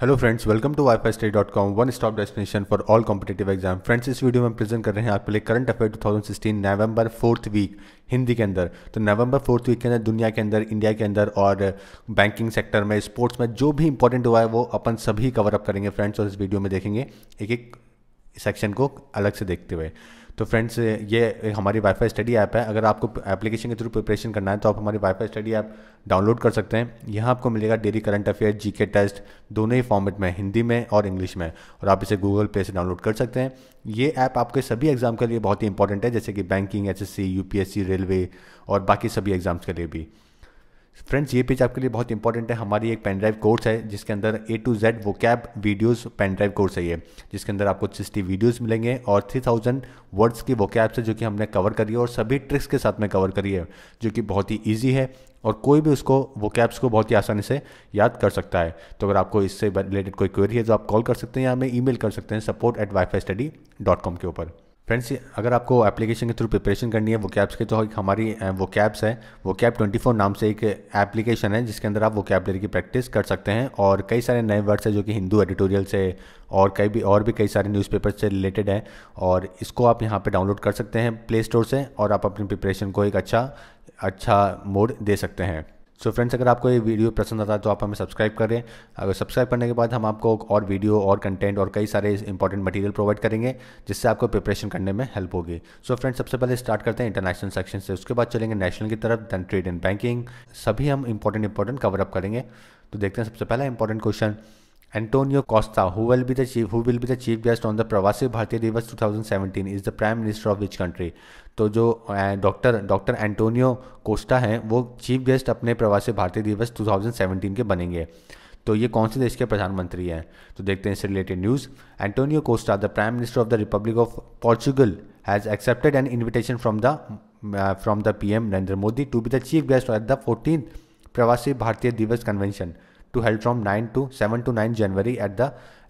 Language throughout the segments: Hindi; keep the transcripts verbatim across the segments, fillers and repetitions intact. Hello friends, welcome to WiFi study dot com, one stop destination for all competitive exam. Friends, इस वीडियो में प्रेजेंट कर रहे हैं आपके लिए करंट अफेयर दो हज़ार सोलह नवंबर फोर्थ वीक हिंदी के अंदर। तो नवंबर फोर्थ वीक के अंदर दुनिया के अंदर, इंडिया के अंदर और बैंकिंग सेक्टर में, स्पोर्ट्स में जो भी इंपॉर्टेंट हुआ है वो अपन सभी कवरअप करेंगे फ्रेंड्स, और इस वीडियो में देखेंगे एक एक सेक्शन को अलग से देखते हुए। तो फ्रेंड्स, ये हमारी वाईफाई स्टडी ऐप है। अगर आपको एप्लीकेशन के थ्रू प्रिपरेशन करना है तो आप हमारी वाईफाई स्टडी ऐप डाउनलोड कर सकते हैं। यहाँ आपको मिलेगा daily current affair, GK test, दोनों ही फॉर्मेट में, हिंदी में और इंग्लिश में, और आप इसे गूगल प्ले से डाउनलोड कर सकते हैं। ये ऐप आपके सभी एग्जाम के लिए बहुत ही इंपॉर्टेंट है, जैसे कि बैंकिंग, एसएससी, यूपीएससी, रेलवे और बाकी सभी एग्जाम्स के लिए भी। फ्रेंड्स, ये पेज आपके लिए बहुत इंपॉर्टेंट है। हमारी एक पेनड्राइव कोर्स है जिसके अंदर A to Z vocab videos pen drive course है ये, जिसके अंदर आपको सिक्सटी वीडियोस मिलेंगे और थ्री थाउजेंड वर्ड्स की वोकैब से जो कि हमने कवर करी है, और सभी ट्रिक्स के साथ में कवर करी है, जो कि बहुत ही ईजी है और कोई भी उसको वोकैब्स को बहुत ही आसानी से याद कर सकता है। तो अगर आपको इससे रिलेटेड कोई क्वेरी है तो आप कॉल कर सकते हैं या हमें ई मेल कर सकते हैं support at WiFi study dot com के ऊपर। फ्रेंड्स, अगर आपको एप्लीकेशन के थ्रू प्रिपरेशन करनी है वोकैब्स की, तो हमारी वोकैब्स है, वोकैब चौबीस नाम से एक एप्लीकेशन है जिसके अंदर आप वोकैबलरी की प्रैक्टिस कर सकते हैं, और कई सारे नए वर्ड्स हैं जो कि हिंदू एडिटोरियल से और कई भी और भी कई सारे न्यूज़पेपर से रिलेटेड हैं, और इसको आप यहाँ पे डाउनलोड कर सकते हैं प्ले स्टोर से और आप अपनी प्रिपरेशन को एक अच्छा अच्छा मोड दे सकते हैं। सो so फ्रेंड्स, अगर आपको ये वीडियो पसंद आता है तो आप हमें सब्सक्राइब करें। अगर सब्सक्राइब करने के बाद हम आपको और वीडियो और कंटेंट और कई सारे इंपॉर्टेंट मटेरियल प्रोवाइड करेंगे, जिससे आपको प्रिपरेशन करने में हेल्प होगी। सो so फ्रेंड्स, सबसे पहले स्टार्ट करते हैं इंटरनेशनल सेक्शन से, उसके बाद चलेंगे नेशनल की तरफ, देन ट्रेड एंड बैंकिंग, सभी हम इंपॉर्टेंट इंपॉर्टेंट कवरअप करेंगे। तो देखते हैं सबसे पहला important question, Antonio Costa, who will be the chief who will be the chief guest on the Pravasi Bharatiya Divas twenty seventeen, is the prime minister of which country? तो जो डॉक्टर डॉक्टर एंटोनियो कोस्टा हैं वो चीफ गेस्ट अपने प्रवासी भारतीय दिवस दो हज़ार सत्रह के बनेंगे। तो ये कौन से देश के प्रधानमंत्री हैं? तो देखते हैं इससे related news. Antonio Costa, the prime minister of the republic of Portugal, has accepted an invitation from the from the P M Narendra Modi to be the chief guest at the fourteenth Pravasi Bharatiya Divas convention to held from nine to seven to nine January at the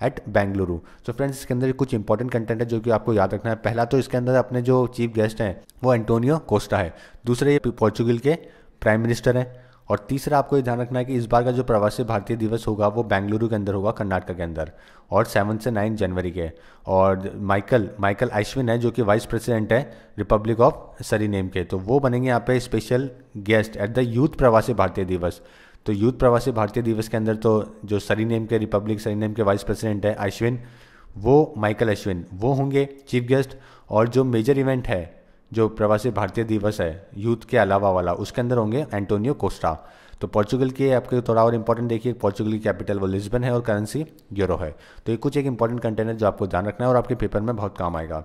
at Bengaluru. So friends, इसके अंदर कुछ इंपॉर्टेंट कंटेंट है जो कि आपको याद रखना है। पहला तो इसके अंदर अपने जो चीफ गेस्ट हैं वो एंटोनियो कोस्टा है, दूसरे ये पोर्चुगल के प्राइम मिनिस्टर हैं, और तीसरा आपको ये ध्यान रखना है कि इस बार का जो प्रवासी भारतीय दिवस होगा वो बेंगलुरु के अंदर होगा, कर्नाटक के अंदर, और सेवन से नाइन जनवरी के। और माइकल माइकल अश्विन है जो कि वाइस प्रेसिडेंट है रिपब्लिक ऑफ सरीनेम के, तो वो बनेंगे यहाँ पे special guest at the youth Pravasi Bharatiya दिवस। तो यूथ प्रवासी भारतीय दिवस के अंदर तो जो सरीनेम के रिपब्लिक सरीनेम के वाइस प्रेसिडेंट है अश्विन, वो माइकल अश्विन, वो होंगे चीफ गेस्ट। और जो मेजर इवेंट है जो प्रवासी भारतीय दिवस है यूथ के अलावा वाला, उसके अंदर होंगे एंटोनियो कोस्टा। तो पोर्चुगल के आपके थोड़ा और इंपॉर्टेंट देखिए, पोर्चुगल की कैपिटल वो लिस्बन है और करेंसी यूरो है। तो ये कुछ एक इंपॉर्टेंट कंटेंट है जो आपको ध्यान रखना है और आपके पेपर में बहुत काम आएगा।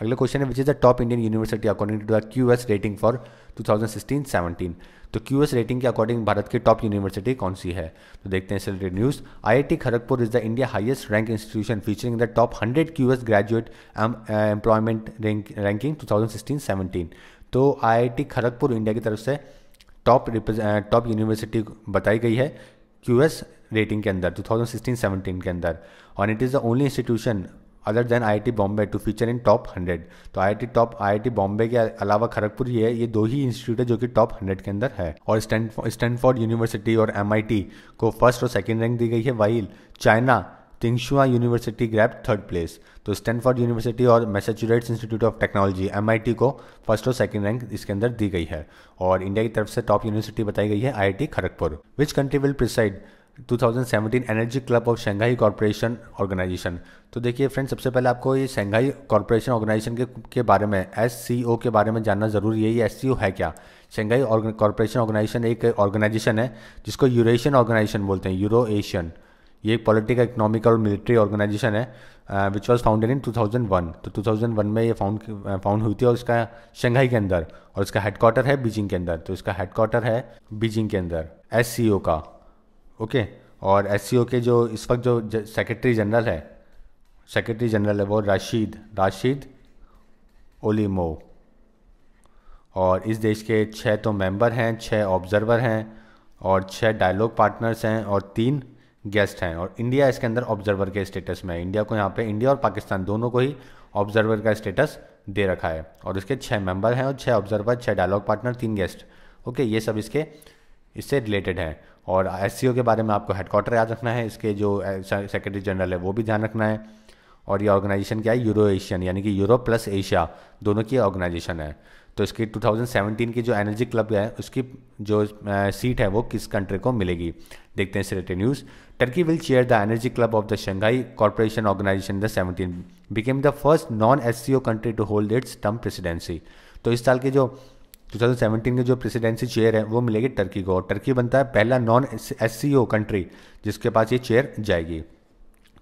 अगला क्वेश्चन है, which is the top Indian university according to the Q S rating for दो हज़ार सोलह सत्रह। तो क्यू एस रेटिंग के अकॉर्डिंग भारत की टॉप यूनिवर्सिटी कौन सी है? तो देखते हैं इससे related news. I I T Kharagpur is the India highest rank institution featuring the top hundred Q S graduate employment ranking दो हज़ार सोलह सत्रह। तो I I T Kharagpur India की तरफ से टॉप टॉप यूनिवर्सिटी बताई गई है क्यू एस रेटिंग के अंदर दो हज़ार सोलह सत्रह के अंदर, और it is the only institution other than I I T Bombay to feature in top hundred. तो I I T top I I T Bombay के अलावा खड़गपुर ये है, ये दो ही इंस्टीट्यूट है जो कि टॉप हंड्रेड के अंदर है। और स्टैनफोर्ड यूनिवर्सिटी और एमआईटी को फर्स्ट और सेकंड रैंक दी गई है, वाइल चाइना तिंगशुआ यूनिवर्सिटी ग्रैब थर्ड प्लेस। तो स्टैनफोर्ड यूनिवर्सिटी और Massachusetts institute of technology MIT को फर्स्ट और सेकंड रैंक इसके अंदर दी गई है, और इंडिया की तरफ से टॉप यूनिवर्सिटी बताई गई है I I T Kharagpur. Which country will preside दो हज़ार सत्रह energy club of Shanghai corporation organisation. तो देखिए फ्रेंड्स, सबसे पहले आपको ये शंघाई कॉर्पोरेशन ऑर्गेनाइजेशन के के बारे में, एस सी ओ के बारे में जानना जरूरी है। ये एस सी ओ है क्या? शंघाई कॉर्पोरेशन ऑर्गेनाइजेशन एक ऑर्गेनाइजेशन है जिसको यूरेशियन ऑर्गेनाइजेशन बोलते हैं, यूरो एशियन। ये एक पॉलिटिकल, इकोनॉमिक और मिलिट्री ऑर्गेनाइजेशन है which was founded in two thousand one. तो टू थाउजेंड वन में ये फाउंड फाउंड हुई थी, और इसका शंघाई के अंदर, और इसका हेडक्वार्टर है बीजिंग के अंदर। तो इसका हेडक्वार्टर है बीजिंग के अंदर एस सी ओ का, ओके okay. और एस सी ओ के जो इस वक्त जो सेक्रेटरी जनरल है सेक्रेटरी जनरल है वो राशिद राशिद ओलिमो, और इस देश के छः तो मेंबर हैं, छः ऑब्जर्वर हैं, और छः डायलॉग पार्टनर्स हैं, और तीन गेस्ट हैं। और इंडिया इसके अंदर ऑब्जर्वर के स्टेटस में है। इंडिया को यहाँ पे, इंडिया और पाकिस्तान दोनों को ही ऑब्जर्वर का स्टेटस दे रखा है, और इसके छः मेंबर हैं और छः ऑब्जर्वर, छः डायलॉग पार्टनर, तीन गेस्ट, ओके okay, ये सब इसके इससे रिलेटेड है। और एससीओ के बारे में आपको हेडक्वार्टर याद रखना है, इसके जो सेक्रेटरी जनरल है वो भी ध्यान रखना है। और ये ऑर्गेनाइजेशन क्या है, यूरो एशियन, यानी कि यूरोप प्लस एशिया दोनों की ऑर्गेनाइजेशन है। तो इसकी दो हज़ार सत्रह की जो एनर्जी क्लब है उसकी जो सीट है वो किस कंट्री को मिलेगी, देखते हैं selected news. Turkey will chair the energy club of the Shanghai corporation organisation the seventeen became the first non SCO country to hold its term presidency. तो इस साल के जो दो हज़ार सत्रह के जो प्रेसिडेंसी चेयर है वो मिलेगी टर्की को, और टर्की बनता है पहला नॉन एससीओ कंट्री जिसके पास ये चेयर जाएगी।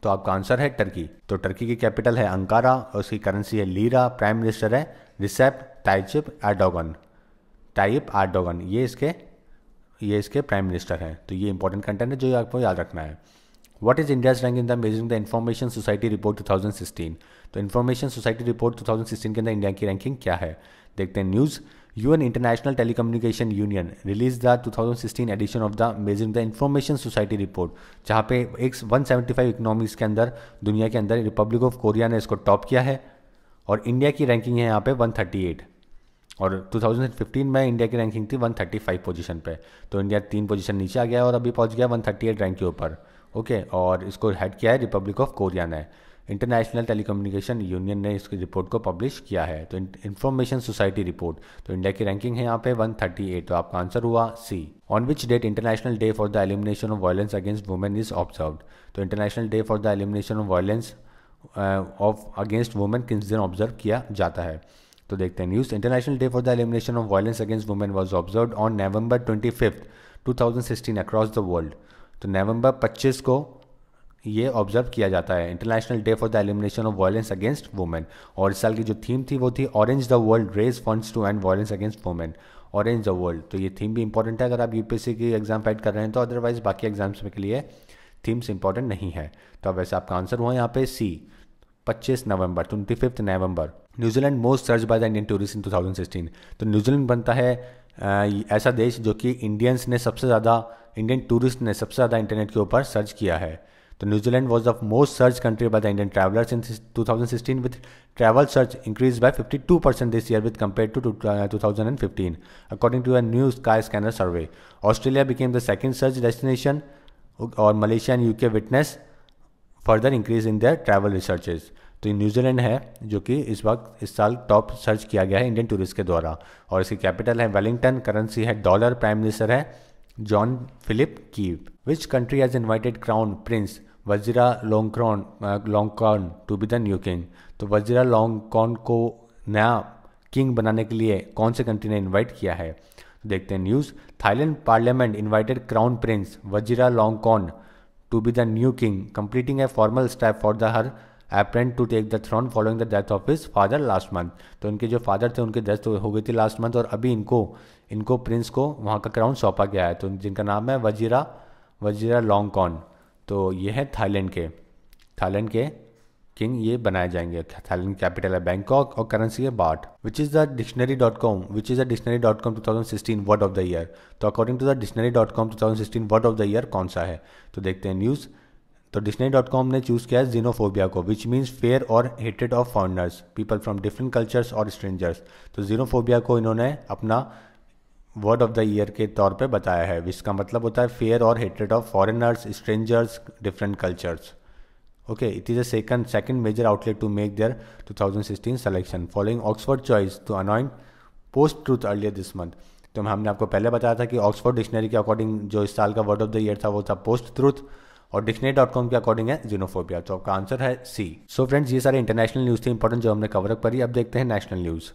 तो आपका आंसर है टर्की। तो टर्की की कैपिटल है अंकारा और उसकी करेंसी है लीरा। प्राइम मिनिस्टर है Recep Tayyip Erdogan, Tayyip Erdogan ये इसके ये इसके प्राइम मिनिस्टर हैं। तो ये इंपॉर्टेंट कंटेंट है जो आपको याद रखना है। What is India's rank in the measuring the information society report दो हज़ार सोलह। तो इन्फॉर्मेशन सोसाइटी रिपोर्ट दो हज़ार सोलह के अंदर इंडिया की रैंकिंग क्या है, देखते हैं news. UN international telecommunication union release the दो हज़ार सोलह edition of the measuring the information society report, जहाँ पे एक एक सौ पचहत्तर इकोनॉमीज़ के अंदर दुनिया के अंदर रिपब्लिक ऑफ कोरिया ने इसको टॉप किया है और इंडिया की रैंकिंग है यहाँ पे एक सौ अड़तीस। और दो हज़ार पंद्रह में इंडिया की रैंकिंग थी एक सौ पैंतीस पोजीशन पे, तो इंडिया तीन पोजीशन नीचे आ गया और अभी पहुँच गया एक सौ अड़तीस रैंक के ऊपर। ओके, और इसको हेड किया है रिपब्लिक ऑफ कोरिया ने। इंटरनेशनल टेलीकम्युनिकेशन यूनियन ने इसकी रिपोर्ट को पब्लिश किया है। तो इंफॉर्मेशन सोसाइटी रिपोर्ट, तो इंडिया की रैंकिंग है यहाँ पे एक सौ अड़तीस। तो आपका आंसर हुआ C. On which date international day for the elimination of violence against women is observed. तो international day for the elimination of violence of against women किस दिन ऑब्जर्व किया जाता है, तो देखते हैं news. International day for the elimination of violence against women was observed on November twenty fifth two thousand sixteen across the world. तो नवंबर पच्चीस को ये ऑब्जर्व किया जाता है international day for the elimination of violence against women. और इस साल की जो थीम थी वो थी orange the world raise funds to end violence against women, orange the world. तो ये थीम भी इंपॉर्टेंट है अगर आप यूपीएससी की एग्जाम फाइट कर रहे हैं, तो अदरवाइज बाकी एग्जाम्स के लिए थीम्स इंपॉर्टेंट नहीं है। तो अब वैसे आपका आंसर हुआ यहाँ पे सी, पच्चीस नवंबर, twenty fifth November. New Zealand most search by the Indian tourist in दो हज़ार सोलह। तो न्यूजीलैंड बनता है आ, ऐसा देश जो कि इंडियंस ने सबसे ज़्यादा, इंडियन टूरिस्ट ने सबसे ज़्यादा इंटरनेट के ऊपर सर्च किया है। तो New Zealand was the most search country by the Indian travellers in दो हज़ार सोलह with travel search increase by बावन percent this year with compare to दो हज़ार पंद्रह according to a new Skyscanner survey. Australia became the second search destination और Malaysia and UK witness further increase in their travel researches. तो न्यूजीलैंड है जो कि इस वक्त इस साल टॉप सर्च किया गया है इंडियन टूरिस्ट के द्वारा, और इसकी कैपिटल है वेलिंगटन, करेंसी है डॉलर, प्राइम मिनिस्टर है John Phillip Key. Which country has invited crown prince Vajiralongkorn longkorn to be the new king. तो वजीरा लोंगकॉन को नया किंग बनाने के लिए कौन से कंट्री ने इनवाइट किया है, देखते हैं news. Thailand parliament invited crown prince Vajiralongkorn to be the new king completing a formal step for the heir apparent to take the throne following the death of his father last month. तो इनके जो फादर थे उनकी डेथ हो गई थी लास्ट मंथ, और अभी इनको इनको प्रिंस को वहाँ का क्राउन सौंपा गया है, तो जिनका नाम है वजीरा वजीरा लोंगकॉन। तो ये है थाईलैंड के थाईलैंड के किंग ये बनाए जाएंगे। थाईलैंड कैपिटल है बैंकॉक और करेंसी है baht. Which is the dictionary dot com which is the dictionary dot com two thousand sixteen word of the year. तो according to the dictionary dot com two thousand sixteen word of the year कौन सा है, तो देखते हैं न्यूज़। तो डिक्शनरी डॉट कॉम ने चूज़ किया है जीनोफोबिया को, विच मीन्स फेयर और hated of foreigners, people from different cultures और स्ट्रेंजर्स। तो जीनोफोबिया को इन्होंने अपना वर्ड ऑफ द ईयर के तौर पे बताया है, जिसका मतलब होता है फेयर और hatred of foreigners, strangers, different cultures. Okay, it is a second second major outlet to make their दो हज़ार सोलह selection following Oxford choice to anoint post truth earlier this month. तो हमने आपको पहले बताया था कि ऑक्सफोर्ड डिक्शनरी के अकॉर्डिंग जो इस साल का वर्ड ऑफ द ईयर था वो था पोस्ट ट्रूथ, और डिक्शनरी डॉट कॉम के अकॉर्डिंग है जीनोफोबिया। तो आपका आंसर है सी। सो फ्रेंड्स, ये सारे इंटरनेशनल न्यूज़ थे इंपॉर्टेंट जो हमने कवरअप करी। अब देखते हैं national news.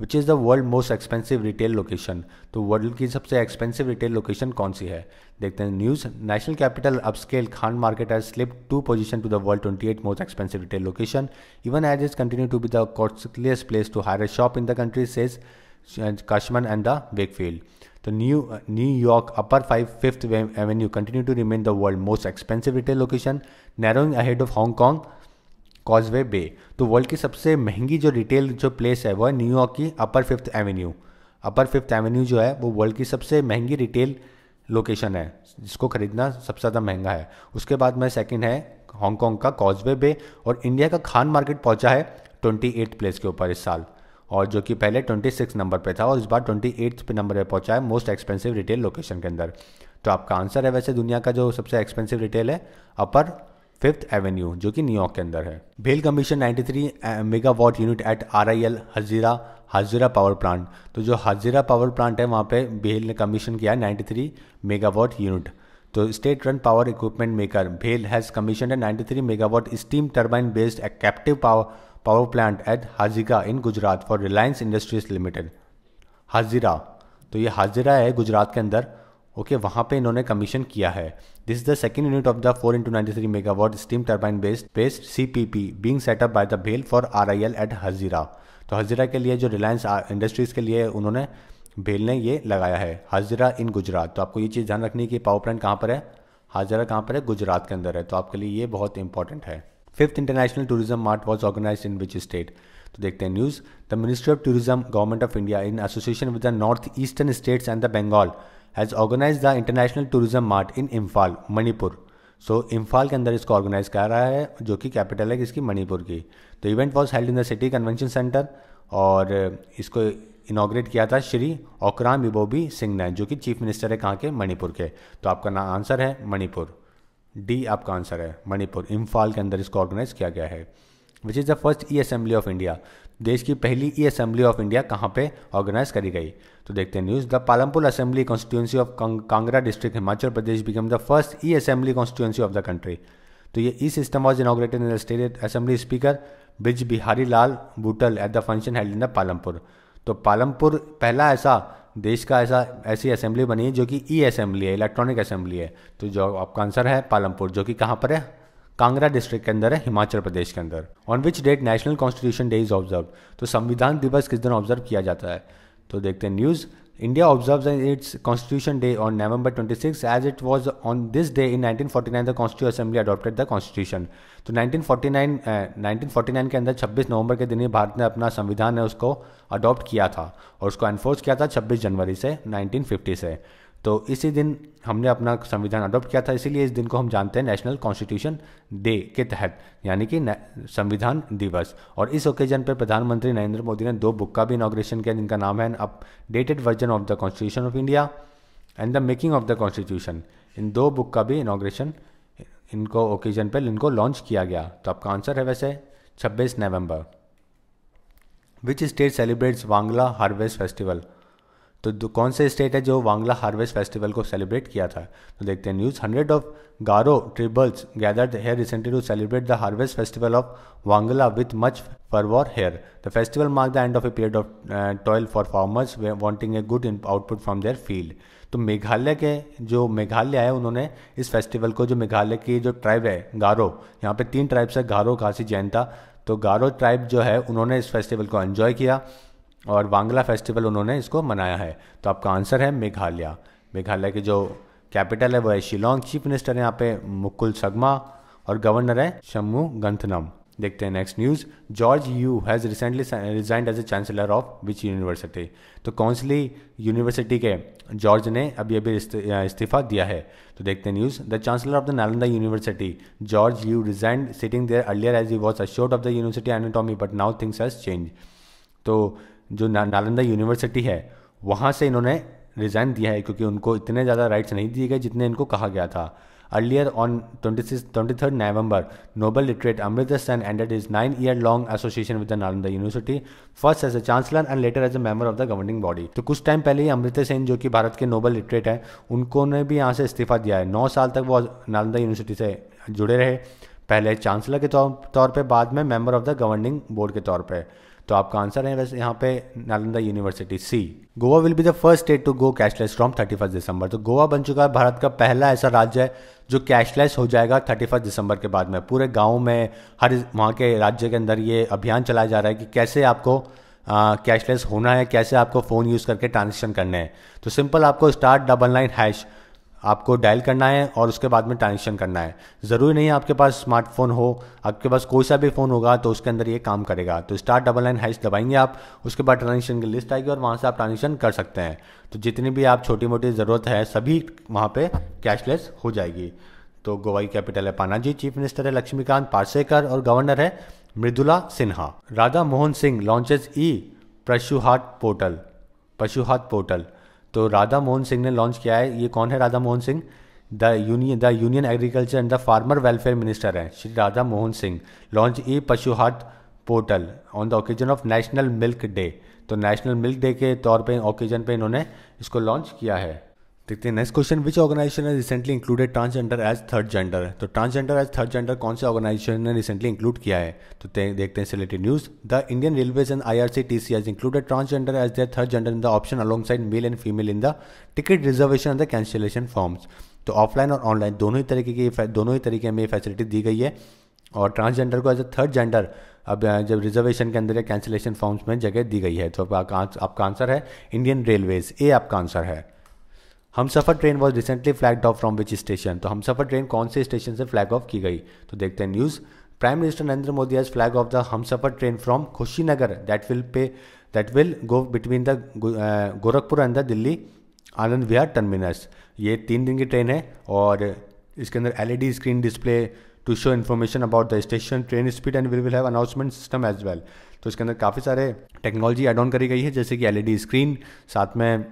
Which is the world most expensive retail location. तो वर्ल्ड की सबसे एक्सपेंसिव रिटेल लोकेशन कौन सी है, देखते हैं news. National capital upscale Khan market has slipped two position to the world twenty eight most expensive retail location even as is continue to be the costliest place to hire a shop in the country says Cushman and the Wakefield. तो new New York upper five fifth avenue continue to remain the world most expensive retail location narrowing ahead of Hong Kong Causeway Bay. तो वर्ल्ड की सबसे महंगी जो रिटेल जो प्लेस है वो है न्यूयॉर्क की upper fifth avenue. Upper fifth avenue जो है वो वर्ल्ड की सबसे महंगी रिटेल लोकेशन है, जिसको खरीदना सबसे ज़्यादा महंगा है। उसके बाद में सेकंड है हांगकांग का कॉजवे बे, और इंडिया का खान मार्केट पहुंचा है अट्ठाईसवीं प्लेस के ऊपर इस साल, और जो कि पहले छब्बीसवें नंबर पर था और इस बार अट्ठाईसवें नंबर पर पहुँचा है मोस्ट एक्सपेंसिव रिटेल लोकेशन के अंदर। तो आपका आंसर है वैसे दुनिया का जो सबसे एक्सपेंसिव रिटेल है अपर फिफ्थ एवेन्यू जो कि न्यूयॉर्क के अंदर है। भेल कमीशन तिरानवे megawatt unit at RIL Hazira Hazira power plant. तो जो हाजिरा पावर प्लांट है वहाँ पे भेल ने कमीशन किया तिरानवे मेगावाट यूनिट। तो state run power equipment maker भेल हैज़ कमीशन है तिरानवे megawatt steam turbine based a captive power power plant at Hazira in Gujarat for Reliance Industries Limited. Hazira तो ये हाजिरा है गुजरात के अंदर, ओके okay, वहाँ पे इन्होंने कमीशन किया है। This is the second unit of the four into ninety three megawatt steam turbine based based C P P being set up by the भेल for R I L at Hazira. तो हजीरा के लिए जो रिलायंस इंडस्ट्रीज़ के लिए उन्होंने भेल ने ये लगाया है हजीरा इन गुजरात। तो आपको ये चीज़ ध्यान रखनी है कि पावर प्लांट कहाँ पर है, हाजिरा कहाँ पर है, गुजरात के अंदर है। तो आपके लिए ये बहुत इंपॉर्टेंट है। Fifth international tourism mart was organise in which state. तो देखते हैं news. The ministry of tourism government of India in association with the north eastern states and the Bengal has organise the international tourism mart in Imphal Manipur. So Imphal के अंदर इसको ऑर्गेनाइज कर रहा है जो कि कैपिटल है इसकी मणिपुर की। तो event was held in the city convention centre और इसको इनॉग्रेट किया था श्री ओकराम इबोबी सिंह ने जो कि चीफ मिनिस्टर है कहाँ के, मणिपुर के। तो आपका ना आंसर है मणिपुर, डी आपका आंसर है मणिपुर। इम्फाल के अंदर इसको ऑर्गेनाइज किया गया है। Which is the first e assembly of India. देश की पहली ई असेंबली ऑफ इंडिया कहाँ पे ऑर्गेनाइज करी गई। तो देखते हैं news. The Palampur assembly constituency of Kangra district Himachal Pradesh become the first e assembly constituency of the country. तो ये e system was inaugurated in the state assembly speaker Brij Bihari Lal Butail at the function held in the Palampur. तो पालमपुर पहला ऐसा देश का ऐसा ऐसी असेंबली बनी है जो कि ई असेंबली है, इलेक्ट्रॉनिक असेंबली है। तो जो आपका आंसर है पालमपुर जो कि कहाँ पर है, कांगड़ा डिस्ट्रिक्ट के अंदर है, हिमाचल प्रदेश के अंदर। On which date national constitution day is observe. तो संविधान दिवस किस दिन ऑब्जर्व किया जाता है। तो देखते हैं news. India observes its constitution day on November छब्बीस as it was on this day in nineteen forty nine the constitution assembly adopted the constitution. तो नाइनटीन फोर्टी नाइन के अंदर छब्बीस नवंबर के दिन ही भारत ने अपना संविधान है उसको अडॉप्ट किया था और उसको एनफोर्स किया था छब्बीस जनवरी से नाइनटीन फिफ्टी से। तो इसी दिन हमने अपना संविधान अडॉप्ट किया था, इसीलिए इस दिन को हम जानते हैं नेशनल कॉन्स्टिट्यूशन डे के तहत, यानी कि संविधान दिवस। और इस ओकेजन पर प्रधानमंत्री नरेंद्र मोदी ने दो बुक का भी इनॉग्रेशन किया जिनका नाम है updated version of the constitution of India and the making of the constitution. इन दो बुक का भी इनॉग्रेशन इनको ओकेजन पर इनको लॉन्च किया गया। तो आपका आंसर है वैसे छब्बीस नवंबर। Which state celebrates Wangala harvest festival. तो कौन से स्टेट है जो वांगला हार्वेस्ट फेस्टिवल को सेलिब्रेट किया था। तो देखते हैं news. Hundred of Garo tribals gathered here recently to celebrate the harvest festival of Wangala with much fervour here. The festival mark the end of a period of toil for farmers wanting a good output from their field. तो मेघालय के जो मेघालय है उन्होंने इस फेस्टिवल को, जो मेघालय की जो ट्राइब है गारो, यहाँ पे तीन ट्राइब्स है गारो खासी जैंता, तो गारो ट्राइब जो है उन्होंने इस फेस्टिवल को एंजॉय किया और वांगला फेस्टिवल उन्होंने इसको मनाया है। तो आपका आंसर है मेघालय। मेघालय के जो कैपिटल है वो है शिलोंग। चीफ मिनिस्टर है यहाँ पे मुकुल संगमा और गवर्नर है शम्मू गंथनम। देखते हैं next news. George Yeo has recently resigned as a chancellor of which university. तो कौन सी यूनिवर्सिटी के जॉर्ज ने अभी अभी इस्तीफा दिया है। तो देखते हैं news. The chancellor of the Nalanda university George Yeo resigned citing their earlier as he was assured of the university anatomy but now things has change. तो जो ना, नालंदा यूनिवर्सिटी है वहाँ से इन्होंने रिज़ाइन दिया है क्योंकि उनको इतने ज़्यादा राइट्स नहीं दिए गए जितने इनको कहा गया था। Earlier on twenty third November Nobel laureate Amartya Sen ended his nine year long association with the Nalanda university, first as a chancellor and later as a member of the governing body. तो कुछ टाइम पहले ही अमर्त्य सेन जो कि भारत के नोबल लिटरेट हैं उनको ने भी यहाँ से इस्तीफा दिया है। नौ साल तक वो नालंदा यूनिवर्सिटी से जुड़े रहे, पहले चांसलर के तौर पर, बाद में member of the governing board के तौर पर। तो आपका आंसर है वैसे यहाँ पे Nalanda university C. Goa will be the first state to go cashless from thirty first December. तो गोवा बन चुका है भारत का पहला ऐसा राज्य है जो कैशलेस हो जाएगा थर्टी फर्स्ट दिसंबर के बाद में। पूरे गाँव में हर वहाँ के राज्य के अंदर ये अभियान चलाया जा रहा है कि कैसे आपको कैशलेस होना है, कैसे आपको फ़ोन यूज़ करके ट्रांजेक्शन करने हैं। तो सिंपल आपको स्टार डबल नाइन हैश आपको डायल करना है और उसके बाद में ट्रांजेक्शन करना है। ज़रूरी नहीं है आपके पास स्मार्टफोन हो, आपके पास कोई सा भी फ़ोन होगा तो उसके अंदर ये काम करेगा। तो स्टार डबल नाइन हैश दबाएंगे आप, उसके बाद ट्रांजेक्शन की लिस्ट आएगी और वहाँ से आप ट्रांजेक्शन कर सकते हैं। तो जितनी भी आप छोटी मोटी ज़रूरत है सभी वहाँ पे कैशलेस हो जाएगी। तो गोवा की कैपिटल है पानाजी, चीफ मिनिस्टर है लक्ष्मीकांत पार्सेकर और गवर्नर है Mridula Sinha. Radha Mohan Singh launches e Pashuhaat portal Pashuhaat portal तो राधा मोहन सिंह ने लॉन्च किया है। ये कौन है Radha Mohan Singh? The union the union agriculture and the farmer welfare minister हैं Shri Radha Mohan Singh. Launch a Pashuhaat portal on the occasion of national milk day. तो नेशनल मिल्क डे के तौर पे ओकेजन पे इन्होंने इसको लॉन्च किया है। देखते हैं नेक्स्ट क्वेश्चन, विच ऑर्गेनाइजेशन ने recently included transgender as third gender. तो ट्रांसजेंडर एज थर्ड जेंडर कौन से ऑर्गेनाइजेशन ने रिसेंटली इंक्लूड किया है? तो देखते हैं selected news. The Indian railways and IRCTC has included transgender as their third gender in the option alongside male and female in the ticket reservation and the cancellation forms. तो ऑफलाइन और ऑनलाइन दोनों ही तरीके की दोनों ही तरीके में फैसिलिटी दी गई है और ट्रांसजेंडर को एज ए थर्ड जेंडर अब जब रिजर्वेशन के अंदर या कैंसिलेशन फॉर्म्स में जगह दी गई है। तो आपका आंसर है इंडियन रेलवेज, ए आपका आंसर है। Humsafar train was recently flag off from which station. तो हमसफर ट्रेन कौन से स्टेशन से फ्लैग ऑफ की गई? तो देखते हैं news. Prime minister Narendra Modi has flag off the Humsafar train from Kushinagar that will pay that will go between the Gorakhpur and the Delhi Anand Vihar terminus. ये तीन दिन की ट्रेन है और इसके अंदर L E D screen display to show information about the station train speed and will will have announcement system as well. तो इसके अंदर काफ़ी सारे टेक्नोलॉजी एड ऑन करी गई है जैसे कि एल ई डी स्क्रीन, साथ में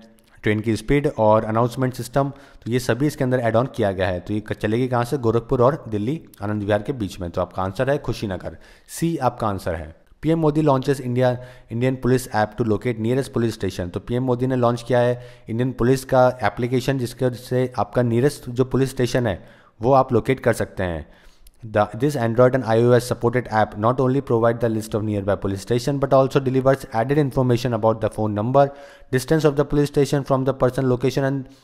ट्रेन की स्पीड और अनाउंसमेंट सिस्टम। तो ये सभी इसके अंदर ऐड ऑन किया गया है। तो ये चलेगी कहाँ से? गोरखपुर और दिल्ली आनंद विहार के बीच में। तो आपका आंसर है कुशीनगर, सी आपका आंसर है। PM Modi launches India Indian police app to locate nearest police station. तो पीएम मोदी ने लॉन्च किया है इंडियन पुलिस का एप्लीकेशन जिसके से आपका नियरेस्ट जो पुलिस स्टेशन है वो आप लोकेट कर सकते हैं। The, this Android and iOS supported app not only provide the list of nearby police station but also delivers added information about the phone number, distance of the police station from the person, location and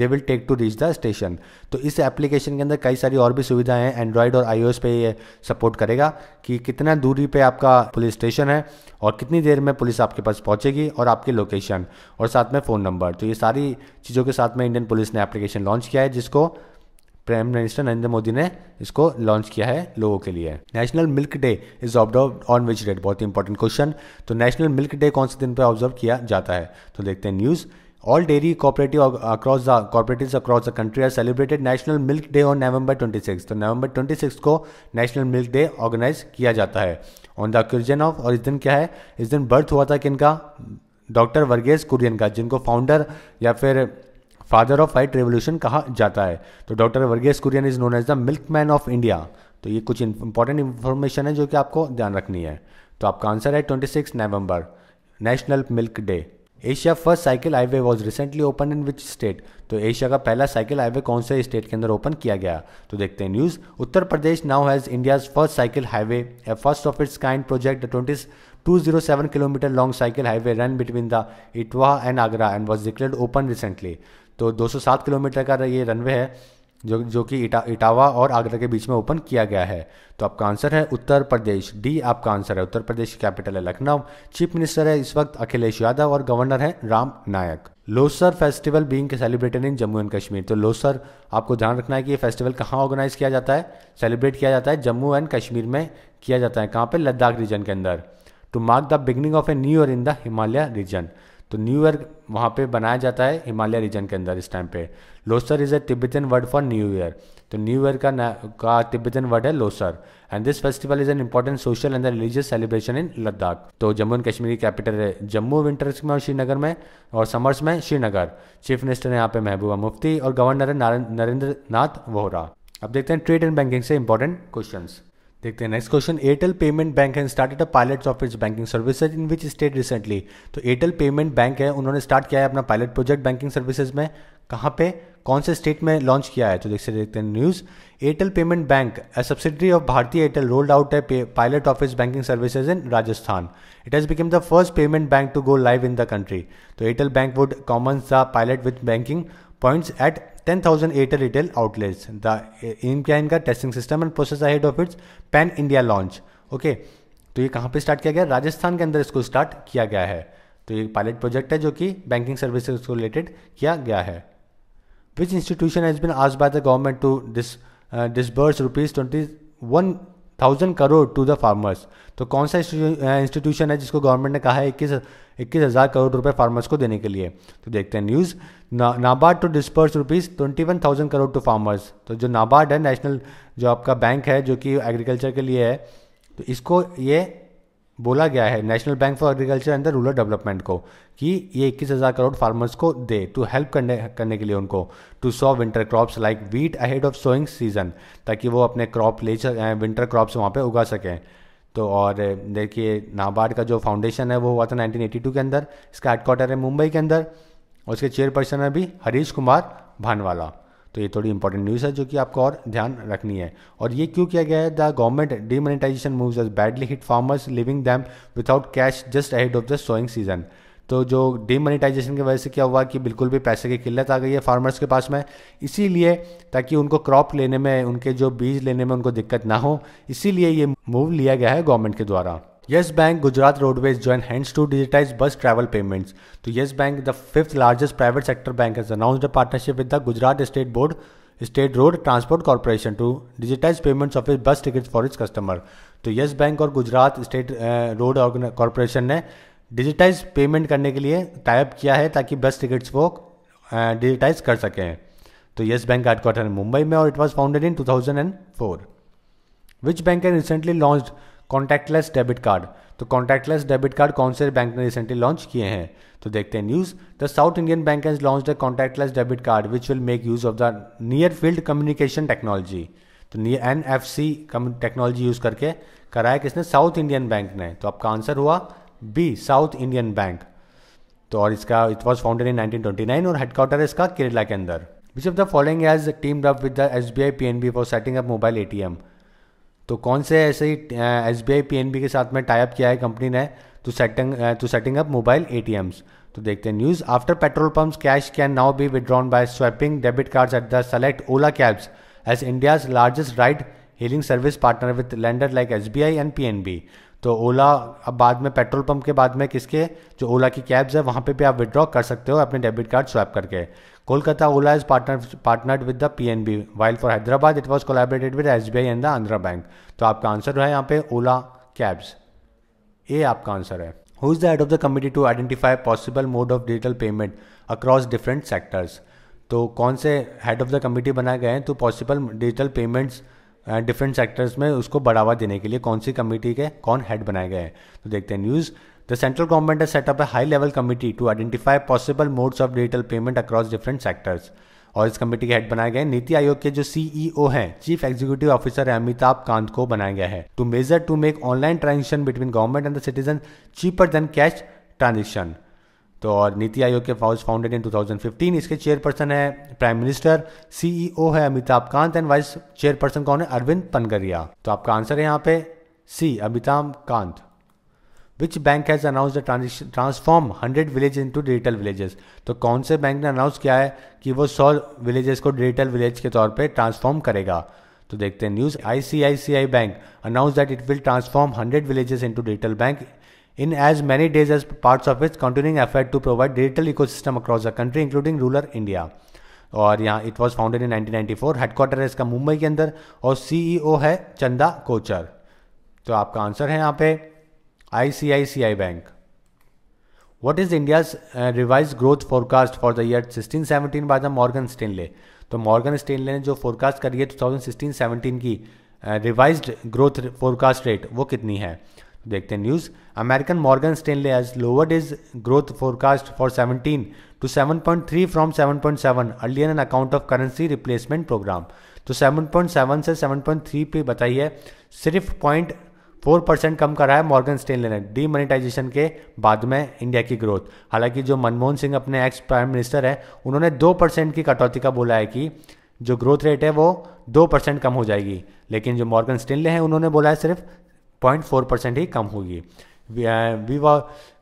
they will take to reach the station। तो इस एप्लीकेशन के अंदर कई सारी और भी सुविधाएं हैं। एंड्रॉयड और आईओएस पे ये सपोर्ट करेगा कि कितना दूरी पे आपका पुलिस स्टेशन है और कितनी देर में पुलिस आपके पास पहुंचेगी और आपकी लोकेशन और साथ में फ़ोन नंबर। तो ये सारी चीज़ों के साथ में इंडियन पुलिस ने एप्लीकेशन लॉन्च किया है जिसको प्राइम मिनिस्टर नरेंद्र मोदी ने इसको लॉन्च किया है लोगों के लिए। National milk day is observe on which date? बहुत ही इंपॉर्टेंट क्वेश्चन। तो नेशनल मिल्क डे कौन से दिन पर ऑब्जर्व किया जाता है? तो देखते हैं news. All dairy cooperative across the cooperatives across the country are celebrated national milk day on November twenty six. तो नवंबर ट्वेंटी सिक्स को नेशनल मिल्क डे ऑर्गेनाइज किया जाता है ऑन द ओकेजन ऑफ। और इस दिन क्या है? इस दिन बर्थ हुआ था किनका? डॉक्टर वर्गीस कुरियन का, जिनको फाउंडर या फिर फादर ऑफ वाइट रेवोल्यूशन कहा जाता है। तो doctor Verghese Kurien is known as the milk man of India. तो ये कुछ इंपॉर्टेंट इन्फॉर्मेशन है जो कि आपको ध्यान रखनी है। तो आपका आंसर है छब्बीस नवंबर national milk day. Asia first cycle highway was recently open in which state? तो एशिया का पहला साइकिल हाईवे कौन से स्टेट के अंदर ओपन किया गया? तो देखते हैं news. Uttar Pradesh now has India's first cycle highway, a first of its kind project. Twenty two zero seven kilometre long cycle highway run between the Etawah and Agra and was declared open recently. तो दो सौ सात किलोमीटर का ये रनवे है जो जो कि इटा, इटावा और आगरा के बीच में ओपन किया गया है। तो आपका आंसर है उत्तर प्रदेश, डी आपका आंसर है। उत्तर प्रदेश की कैपिटल है लखनऊ। चीफ मिनिस्टर है इस वक्त अखिलेश यादव और गवर्नर है Ram Naik. Losar festival being celebrated in Jammu and Kashmir. तो लोसर आपको ध्यान रखना है कि ये फेस्टिवल कहाँ ऑर्गेनाइज किया जाता है, सेलिब्रेट किया जाता है? जम्मू एंड कश्मीर में किया जाता है। कहाँ पर? लद्दाख रीजन के अंदर। To mark the beginning of a new year in the Himalaya region. तो न्यू ईयर वहाँ पे बनाया जाता है हिमालय रीजन के अंदर इस टाइम पे। Losar is a Tibetan word for new year. तो न्यू ईयर का का तिब्बतन वर्ड है Losar and this festival is an important social and religious celebration in Ladakh. तो जम्मू एंड कश्मीर की कैपिटल है जम्मू, विंटर्स में और श्रीनगर में और समर्स में श्रीनगर। चीफ मिनिस्टर है यहाँ पे महबूबा मुफ्ती और गवर्नर है नरेंद्र नाथ वोहरा। अब देखते हैं ट्रेड एंड बैंकिंग से इंपॉर्टेंट क्वेश्चन। देखते हैं next question. Airtel payment bank has started a pilot of its banking services in which state recently. तो एयरटेल पेमेंट बैंक है, उन्होंने स्टार्ट किया है अपना पायलट प्रोजेक्ट बैंकिंग सर्विसेज में। कहाँ पे, कौन से स्टेट में लॉन्च किया है? तो देखते देखते हैं news. Airtel payment bank a subsidiary of भारतीय एयरटेल रोल्ड आउट है pilot of its banking services in Rajasthan. It has become the first payment bank to go live in the country. तो Airtel bank would commence the pilot with banking points at ten thousand Airtel retail outlets. The aim क्या इनका? Testing system and process ahead of its pan India launch. Okay, तो ये कहाँ पे स्टार्ट किया गया? राजस्थान के अंदर इसको स्टार्ट किया गया है। तो ये पायलट प्रोजेक्ट है जो कि बैंकिंग सर्विसेज को रिलेटेड किया गया है। Which institution has been asked by the government to dis disburse rupees twenty one thousand crore to the farmers. तो कौन सा इंस्टीट्यूशन है जिसको गवर्नमेंट ने कहा है इक्कीस इक्कीस हज़ार करोड़ रुपए फार्मर्स को देने के लिए? तो देखते हैं news. NABARD to disperse rupees twenty one thousand crore to farmers. तो जो नाबार्ड है, नेशनल जो आपका बैंक है जो कि एग्रीकल्चर के लिए है, तो इसको ये बोला गया है national bank for agriculture and the rural development को कि ये इक्कीस हज़ार करोड़ फार्मर्स को दे टू हेल्प करने करने के लिए उनको to sow winter crops like wheat ahead of sowing season, ताकि वो अपने क्रॉप ले विंटर क्रॉप्स वहाँ पे उगा सकें। तो और देखिए नाबार्ड का जो फाउंडेशन है वो हुआ था नाइनटीन एटी टू के अंदर, इसका हेडक्वार्टर है मुंबई के अंदर और उसके चेयरपर्सन है भी हरीश कुमार भानवाला। तो ये थोड़ी इंपॉर्टेंट न्यूज़ है जो कि आपको और ध्यान रखनी है। और ये क्यों किया गया है, the government demonetisation moves us badly hit farmers leaving them without cash just ahead of the sowing season. तो जो डीमोनेटाइजेशन की वजह से क्या हुआ कि बिल्कुल भी पैसे की किल्लत आ गई है फार्मर्स के पास में, इसीलिए ताकि उनको क्रॉप लेने में, उनके जो बीज लेने में उनको दिक्कत ना हो, इसीलिए ये मूव लिया गया है गवर्नमेंट के द्वारा। Yes bank Gujarat roadways join hands to digitise bus travel payments. तो Yes bank the fifth largest private sector bank has announced a partnership with the Gujarat state board state road transport corporation to digitise payments of its bus tickets for its customer. तो येस बैंक और गुजरात स्टेट रोड कॉर्पोरेशन ने डिजिटाइज पेमेंट करने के लिए टाई अप किया है ताकि बस टिकट्स वो डिजिटाइज कर सकें। तो येस बैंक का हेडक्वार्टर है मुंबई में और it was founded in two thousand and four. Which bank has recently launched contactless debit card. तो कॉन्टैक्टलेस डेबिट कार्ड कौन से बैंक ने रिसेंटली लॉन्च किए हैं, तो देखते हैं news. The South Indian bank has launched a contactless debit card which will make use of the near field communication technology. तो N F C technology use करके कराया किसने, साउथ इंडियन बैंक ने। तो आपका आंसर हुआ बी साउथ इंडियन बैंक। तो और इसका it was founded in nineteen twenty nine और हेडक्वार्टर है इसका केरला के अंदर। Which of the following has teamed up with the S B I P N B for setting up mobile A T M. तो कौन से ऐसे ही S B I P N B के साथ में टाई अप किया है कंपनी ने to setting to setting up mobile A T Ms. तो देखते हैं news. After petrol pumps cash can now be withdrawn by swiping debit cards at the select Ola cabs as India's largest ride hailing service partner with lender like S B I and P N B. तो ओला अब बाद में पेट्रोल पंप के बाद में किसके जो ओला की कैब्स है वहाँ पे भी आप विड्रॉ कर सकते हो अपने डेबिट कार्ड स्वैप करके। Kolkata Ola is partner partnered with the PNB while for Hyderabad it was collaborated with SBI and the Andhra bank. तो आपका आंसर है यहाँ पे ओला कैब्स, ये आपका आंसर है। Who is the head of the committee to identify possible mode of digital payment across different sectors. तो कौन से हेड ऑफ द कमिटी बनाए गए हैं तो possible digital payments different sectors में उसको बढ़ावा देने के लिए कौन सी कमेटी के कौन हेड बनाए गए हैं। तो देखते हैं news. The central government has set up a high level committee to identify possible modes of digital payment across different sectors. और इस कमेटी के हेड बनाए गए नीति आयोग के जो सीईओ हैं, चीफ एग्जीक्यूटिव ऑफिसर है, अमिताभ कांत को बनाया गया है। To measure to make online transaction between government and the citizen cheaper than cash transaction. तो और नीति आयोग के was founded in two thousand fifteen. इसके चेयरपर्सन है प्राइम मिनिस्टर, सीईओ है Amitabh Kant and vice chairperson कौन है, अरविंद पनगरिया। तो आपका आंसर है यहाँ पे C Amitabh Kant. Which bank has announce the transform hundred village into digital villages. तो कौन से बैंक ने अनाउंस किया है कि वो सौ विलेजेस को डिजिटल विलेज के तौर पर ट्रांसफॉर्म करेगा। तो देखते हैं news. ICICI bank announce that it will transform hundred villages into digital bank in as many days as parts of its continuing effort to provide digital ecosystem across the country including rural India। और यहाँ it was founded in nineteen ninety four, headquarter है इसका मुंबई के अंदर और सीईओ है चंदा कोचर। तो आपका आंसर है यहाँ पे I C I C I bank. What is India's uh, revised growth forecast for the year sixteen seventeen by the Morgan Stanley। तो Morgan Stanley ने जो forecast करी है टू थाउजेंड सिक्सटीन सेवनटीन की revised growth forecast rate वो कितनी है। देखते हैं news. American Morgan Stanley has lowered its growth forecast for seventeen to seven point three from seven point seven earlier on account of currency replacement programme. तो सेवन पॉइंट सेवन से सेवन पॉइंट थ्री पे बताइए, सिर्फ पॉइंट फोर परसेंट कम करा है मॉर्गन स्टेनले ने डीमोनेटाइजेशन के बाद में इंडिया की ग्रोथ। हालांकि जो मनमोहन सिंह अपने एक्स प्राइम मिनिस्टर है उन्होंने दो परसेंट की कटौती का बोला है कि जो ग्रोथ रेट है वो दो परसेंट कम हो जाएगी, लेकिन जो मॉर्गन स्टेनले हैं उन्होंने बोला है सिर्फ पॉइंट फोर परसेंट ही कम होगी। We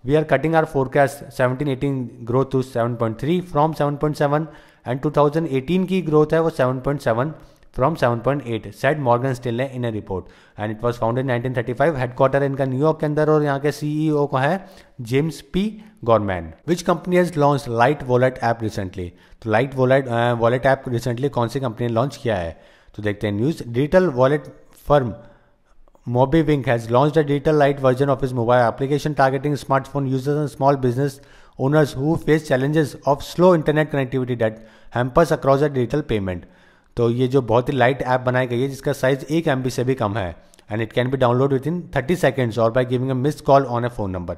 we are cutting our forecast seventeen eighteen growth to seven point three from seven point seven and two thousand eighteen की ग्रोथ है वो seven point seven from seven point eight said Morgan Stanley in a report and it was founded nineteen thirty five. Headquarter इनका न्यूयॉर्क के अंदर और यहाँ के सीईओ को है James P Gorman. Which company has launch light wallet app recently. तो light wallet wallet app recently कौन सी कंपनी ने लॉन्च किया है। तो देखते हैं news. Digital wallet firm MobiWink has launched a digital light version of its mobile application targeting smartphone users and small business owners who face challenges of slow internet connectivity that hampers across the digital payment। तो ये जो बहुत ही लाइट ऐप बनाई गई है जिसका साइज एक एम बी से भी कम है and it can be downloaded within thirty seconds or by giving a missed call on a phone number.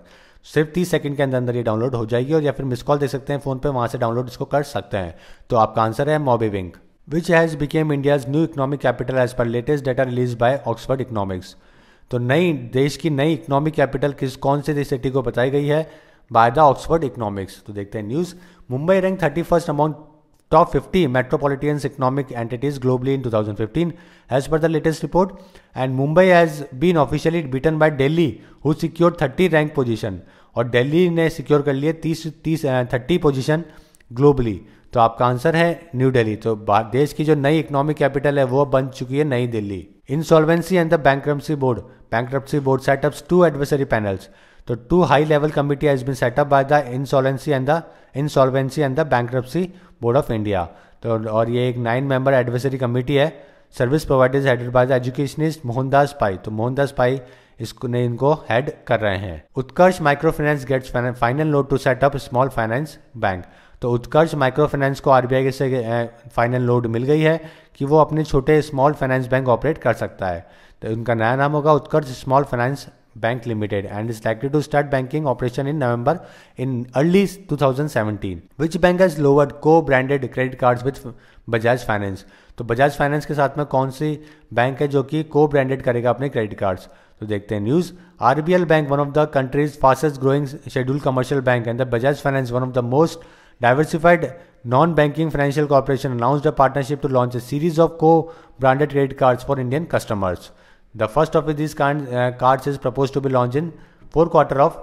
सिर्फ तीस सेकंड के अंदर अंदर ये डाउनलोड हो जाएगी और या फिर मिस कॉल दे सकते हैं फ़ोन पे, वहाँ से डाउनलोड इसको कर सकते हैं. तो आपका आंसर है MobiWink, which has become India's new economic capital as per latest data release by Oxford Economics. तो नई देश की नई इकोनॉमिक कैपिटल किस कौन से सिटी को बताई गई है बाय द ऑक्सफर्ड इकोनॉमिक्स. तो देखते हैं news. Mumbai rank thirty first among top fifty metropolitan economic entities globally in two thousand fifteen as per the latest report, and Mumbai has been officially beaten by Delhi who secured thirty rank position और Delhi ने secure कर लिए तीस तीस तीस तीस position globally. तो आपका आंसर है न्यू दिल्ली. तो देश की जो नई इकोनॉमिक कैपिटल है वो बन चुकी है New Delhi. Insolvency and the Bankruptcy Board Bankruptcy Board set up two advisory panels. तो two high level committee has been set up by the Insolvency and the Insolvency and the Bankruptcy board of India. तो और ये एक नाइन मेंबर एडवाइजरी कमेटी है. Service providers headed by the educationist Mohandas Pai. तो मोहनदास पाई इसको ने इनको हेड कर रहे हैं. Utkarsh micro finance gets final nod to set up small finance bank. तो उत्कर्ष माइक्रो फाइनेंस को आरबीआई से फाइनल नोट मिल गई है कि वो अपने छोटे स्मॉल फाइनेंस बैंक ऑपरेट कर सकता है. तो उनका नया नाम होगा Utkarsh small finance bank limited and is likely to start banking operation in November in early two thousand seventeen. Which bank has lowered co branded credit cards with Bajaj finance. तो बजाज फाइनेंस के साथ में कौन सी बैंक है जो कि को ब्रांडेड करेगा अपने क्रेडिट कार्ड्स. तो देखते हैं news. RBL bank one of the country's fastest growing schedule commercial bank and the Bajaj finance one of the most diversified non banking financial corporation announced a partnership to launch a series of co branded credit cards for Indian customers. The first of these cards is proposed to be launched in fourth quarter of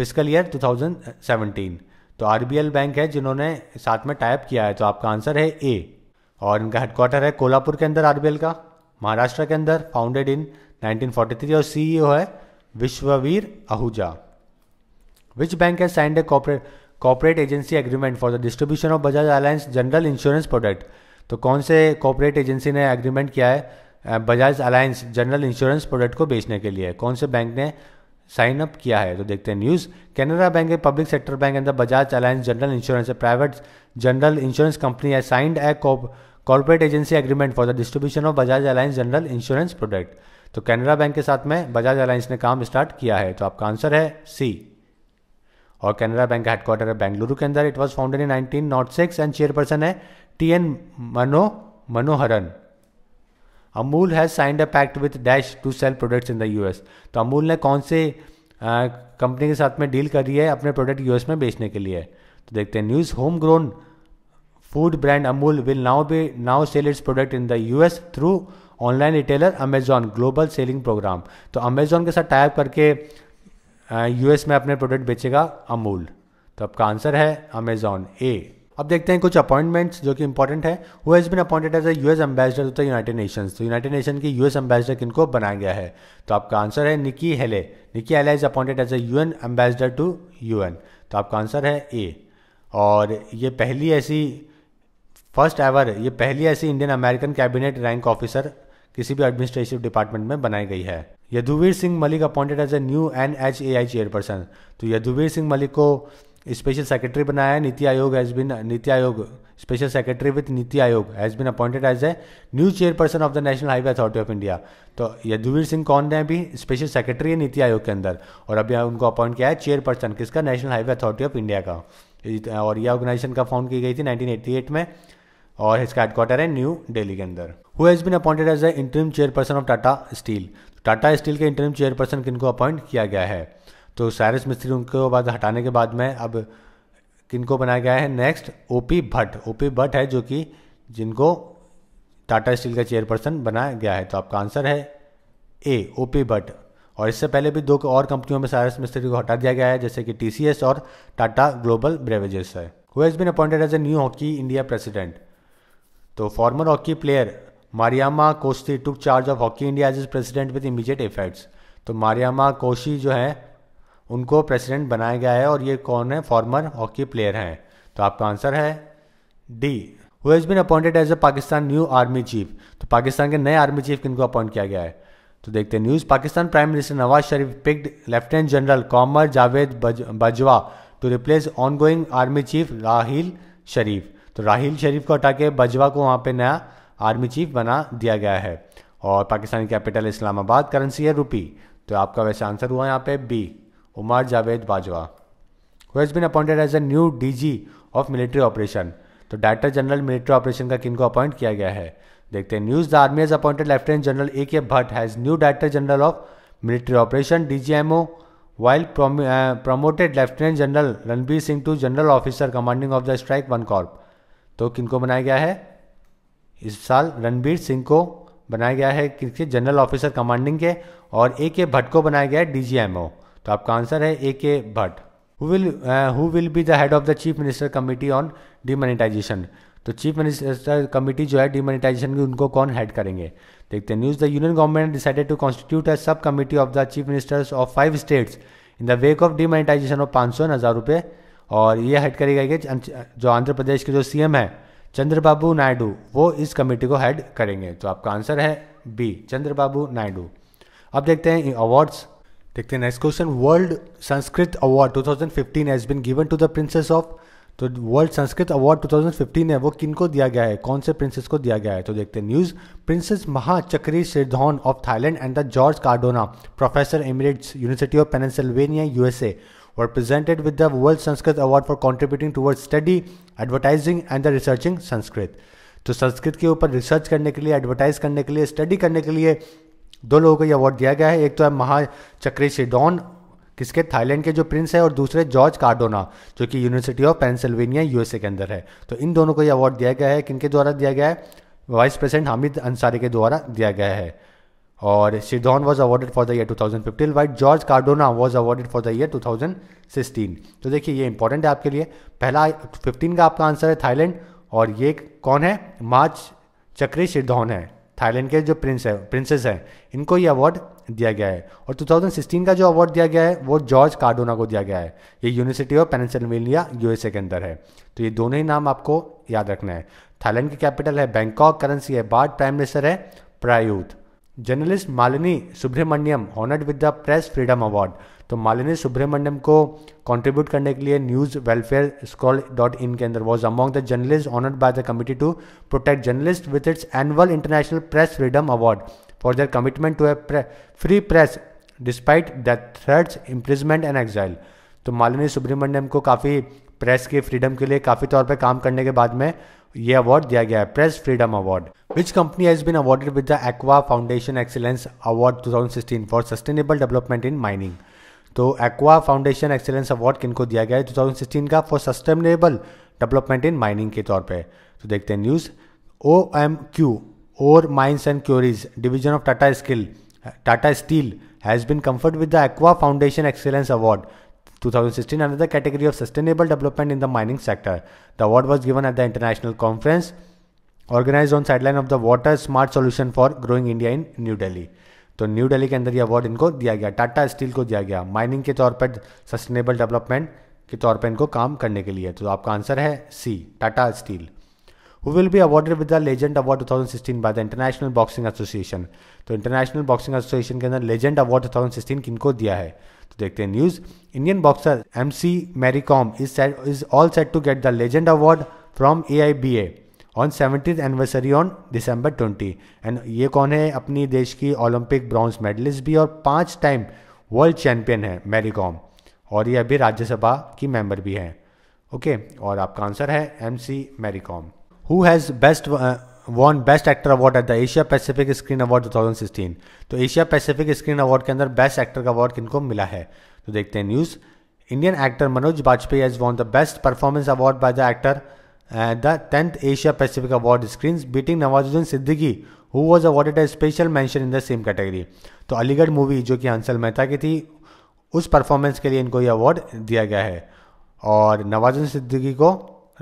fiscal year two thousand seventeen. तो आरबीएल बैंक है जिन्होंने साथ में टाइप किया है. तो आपका आंसर है ए. और इनका हेडक्वार्टर है कोल्हापुर के अंदर आरबीएल का, महाराष्ट्र के अंदर, founded in nineteen forty three और सीईओ है Vishwavir Ahuja. Which bank has signed a corporate corporate agency agreement for the distribution of Bajaj Allianz general insurance product. तो कौन से कॉर्पोरेट एजेंसी ने एग्रीमेंट किया है Bajaj Allianz general insurance product को बेचने के लिए, कौन से बैंक ने साइन अप किया है. तो देखते हैं news. Canara bank a public sector bank and the Bajaj Allianz general insurance a private general insurance company has signed a corporate agency agreement for the distribution of Bajaj Allianz general insurance product. तो कैनरा बैंक के साथ में बजाज अलायंस ने काम स्टार्ट किया है. तो आपका आंसर है सी. और कैनरा बैंक का हेडक्वार्टर है बेंगलुरु के अंदर. It was founded in nineteen O six and chairperson है T N Mano Manoharan. Amul has signed a pact with dash to sell products in the US. तो अमूल ने कौन से कंपनी के साथ में डील करी है अपने प्रोडक्ट यूएस में बेचने के लिए. तो देखते हैं news. Home grown food brand Amul will now be now sell its product in the US through online retailer Amazon global selling programme. तो अमेजॉन के साथ टाइप करके यूएस में अपने प्रोडक्ट बेचेगा अमूल. तो आपका आंसर है अमेजॉन ए. अब देखते हैं कुछ अपॉइंटमेंट्स जो कि इंपॉर्टेंट है. Who has been appointed as a US ambassador to the United Nations. तो यूनाइटेड नेशन की यूएस एम्बेसडर किनको बनाया गया है. तो आपका आंसर है निकी Haley. Nikki Haley is appointed as a UN ambassador to UN. तो आपका आंसर है ए. और ये पहली ऐसी फर्स्ट एवर ये पहली ऐसी Indian American cabinet rank officer किसी भी एडमिनिस्ट्रेटिव डिपार्टमेंट में बनाई गई है. Yaduvir Singh Malik appointed as a new NHAI chairperson. तो यदुवीर सिंह मलिक को स्पेशल सेक्रेटरी बनाया है. Niti Aayog has been NITI Aayog special secretary with Niti Aayog has been appointed as a new chairperson of the national highway authority of India. तो यदुवीर सिंह कौन है अभी स्पेशल सेक्रेटरी है नीति आयोग के अंदर और अभी उनको अपॉइंट किया है चेयरपर्सन किसका national highway authority of India का. और यह ऑर्गेनाइजेशन का फाउंड की गई थी नाइनटीन एटी एट में और इसका हेडक्वार्टर है न्यू दिल्ली के अंदर. Who has been appointed as a interim chairperson of Tata steel. Tata steel के इंटरिम चेयरपर्सन किनको अपॉइंट किया गया है. तो साइरस मिस्त्री उनको बाद हटाने के बाद में अब किनको बनाया गया है next OP Bhatt. OP Bhatt है जो कि जिनको टाटा स्टील का चेयरपर्सन बनाया गया है. तो आपका आंसर है ए ओपी भट्ट. और इससे पहले भी दो और कंपनियों में साइरस मिस्त्री को हटा दिया गया है जैसे कि टीसीएस और टाटा ग्लोबल ब्रेवेजेस है. Who has been appointed as a new hockey India president. तो former hockey player Mariamma Koshy took charge of hockey India as is president with immediate effects. तो मारियामा कोशी जो है उनको प्रेसिडेंट बनाया गया है और ये कौन है फॉर्मर हॉकी प्लेयर हैं. तो आपका आंसर है D. Who has been appointed as a Pakistan new army chief. तो पाकिस्तान के नए आर्मी चीफ किनको अपॉइंट किया गया है. तो देखते हैं news. Pakistan prime minister Nawaz Sharif picked lieutenant general Qamar Javed Bajwa to replace ongoing army chief Raheel Sharif. तो राहील शरीफ को हटा के बाजवा को वहाँ पर नया आर्मी चीफ बना दिया गया है. और पाकिस्तानी कैपिटल इस्लामाबाद, करेंसी है रुपी। तो आपका वैसा आंसर हुआ यहाँ पे B, Umar Javed Bajwa, who has been appointed as a new DG of military operation. तो डायरेक्टर जनरल मिलिट्री ऑपरेशन का किनको अपॉइंट किया गया है, देखते हैं। News the army has appointed lieutenant general A K Bhatt has new director general of military operation D G M O, while promoted lieutenant general Ranbir Singh to general officer commanding of the strike one corps. तो किनको बनाया गया है इस साल, रणबीर सिंह को बनाया गया है किसके, जनरल ऑफिसर कमांडिंग के, और ए के भट्ट को बनाया गया है डी जी एम ओ। तो आपका आंसर है A K Bhatt. Who will who will be the head of the chief minister committee on demonetisation. तो चीफ मिनिस्टर कमेटी जो है डिमोनेटाइजेशन की, उनको कौन हेड करेंगे, देखते हैं। News the union government decided to constitute a sub committee of the chief ministers of five states in the wake of demonetisation of पाँच सौ हज़ार रुपये। और ये हेड करेगा कि जो आंध्र प्रदेश के जो सीएम है चंद्रबाबू नायडू, वो इस कमेटी को हेड करेंगे। तो आपका आंसर है बी, चंद्रबाबू नायडू। अब देखते हैं अवार्ड्स, देखते हैं next question. World Sanskrit award two thousand fifteen has been given to the princess of. तो world Sanskrit award two thousand fifteen है वो किनको दिया गया है, कौन से प्रिंसेस को दिया गया है, तो देखते हैं। News princess Maha Chakri Sirindhorn of Thailand and the George Cardona professor emeritus university of Pennsylvania USA were presented with the world Sanskrit award for contributing towards study, advertising and the researching Sanskrit. तो संस्कृत के ऊपर रिसर्च करने के लिए, एडवर्टाइज करने के लिए, स्टडी करने के लिए दो लोगों को ये अवार्ड दिया गया है। एक तो है महाचक्री सिरधौन किसके, थाईलैंड के जो प्रिंस है, और दूसरे जॉर्ज कार्डोना जो कि यूनिवर्सिटी ऑफ पेंसिल्वेनिया यूएसए के अंदर है। तो इन दोनों को यह अवार्ड दिया गया है, किनके द्वारा दिया गया है, वाइस प्रेसिडेंट हामिद अंसारी के द्वारा दिया गया है। और Sirindhorn was awarded for the year two thousand fifteen, while George Cardona was awarded for the year two thousand sixteen. तो देखिए ये इंपॉर्टेंट है आपके लिए। पहला फिफ्टीन का आपका आंसर है थाईलैंड, और ये कौन है, महाचक्री सिरधौन है, थाईलैंड के जो प्रिंस है, प्रिंसेस हैं, इनको ये अवार्ड दिया गया है। और टू थाउजेंड सिक्सटीन का जो अवार्ड दिया गया है वो जॉर्ज कार्डोना को दिया गया है, ये यूनिवर्सिटी ऑफ पेनिसिल्वेनिया यूएसए के अंदर है। तो ये दोनों ही नाम आपको याद रखना है। थाईलैंड की कैपिटल है बैंकॉक, करेंसी है बार्ड, प्राइम मिनिस्टर है Prayut. Journalist Malini Subramaniam honoured with the press freedom award. तो मालिनी सुब्रमण्यम को कंट्रीब्यूट करने के लिए news welfare scroll dot in के अंदर was among the journalist honoured by the committee to protect journalist with its annual international press freedom award for their commitment to a free press despite that threats, imprisonment and exile. तो मालिनी सुब्रमण्यम को काफ़ी प्रेस के फ्रीडम के लिए काफ़ी तौर पर काम करने के बाद में ये अवार्ड दिया गया है, press freedom award. Which company has been awarded with the aqua foundation excellence award two thousand sixteen for sustainable development in mining. तो एक्वा फाउंडेशन एक्सीलेंस अवार्ड किनको दिया गया है टू थाउजेंड सिक्सटीन का, for sustainable development in mining के तौर पे। तो देखते हैं न्यूज़। ओ एम क्यू और mines and quarries division of Tata skill Tata steel has been conferred with the aqua foundation excellence award two thousand sixteen under the category of sustainable development in the mining sector. The award was given at the international conference organized on sideline of the water smart solution for growing India in New Delhi. तो न्यू दिल्ली के अंदर ये अवार्ड इनको दिया गया, टाटा स्टील को दिया गया, माइनिंग के तौर पर सस्टेनेबल डेवलपमेंट के तौर पर इनको काम करने के लिए। तो आपका आंसर है C, Tata steel. Who will be awarded with the Legend Award two thousand sixteen by the International Boxing Association? तो इंटरनेशनल बॉक्सिंग एसोसिएशन के अंदर legend award two thousand sixteen किनको दिया है, तो देखते हैं news. Indian boxer M C Mary Kom is is all set to get the legend award from A I B A on seventieth anniversary on December twenty. And ये कौन है, अपनी देश की ओलंपिक ब्रॉन्ज मेडलिस्ट भी और पाँच टाइम वर्ल्ड चैम्पियन है मैरी कॉम, और ये अभी राज्यसभा की मेंबर भी हैं। ओके, और आपका आंसर है M C Mary Kom. Who has best uh, won Best Actor Award at the Asia Pacific Screen Award two thousand sixteen? तो एशिया पैसिफिक स्क्रीन अवार्ड के अंदर बेस्ट एक्टर का अवार्ड किनको मिला है, तो देखते हैं news. Indian actor Manoj Bajpayee has won the best performance award by the actor the tenth Asia Pacific award screen beating Nawazuddin Siddiqui who was awarded a special mention in the same category. तो अलीगढ़ मूवी जो कि हंसल मेहता की थी, उस परफॉर्मेंस के लिए इनको ये अवार्ड दिया गया है। और नवाजुद्दीन सिद्दीकी को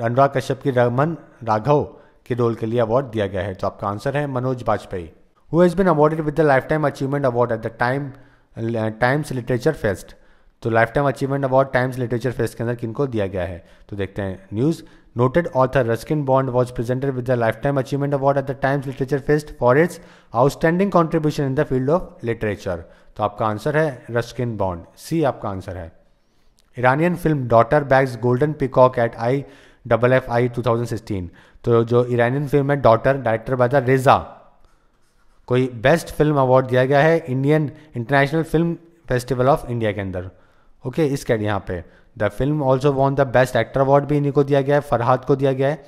अनुराग कश्यप की रमन राघव के रोल के लिए अवार्ड दिया गया है। तो आपका आंसर है Manoj Bajpayee. Who has been awarded with the life time achievement award at the time times literature fest. तो life time achievement award times literature fest के अंदर किनको दिया गया है, तो देखते हैं news. Noted author Ruskin Bond was presented with the life time achievement award at the times literature fest for its outstanding contribution in the field of literature. तो आपका आंसर है रस्किन बॉन्ड, सी आपका आंसर है। Iranian film daughter bags golden peacock at I double F I two thousand sixteen. तो जो ईरानियन फिल्म है daughter, director by the Reza, कोई बेस्ट फिल्म अवार्ड दिया गया है Indian international film festival of India के अंदर. ओके, इस कैट यहाँ पे the film also won the best actor award भी इन्हीं को दिया गया है, फरहाद को दिया गया है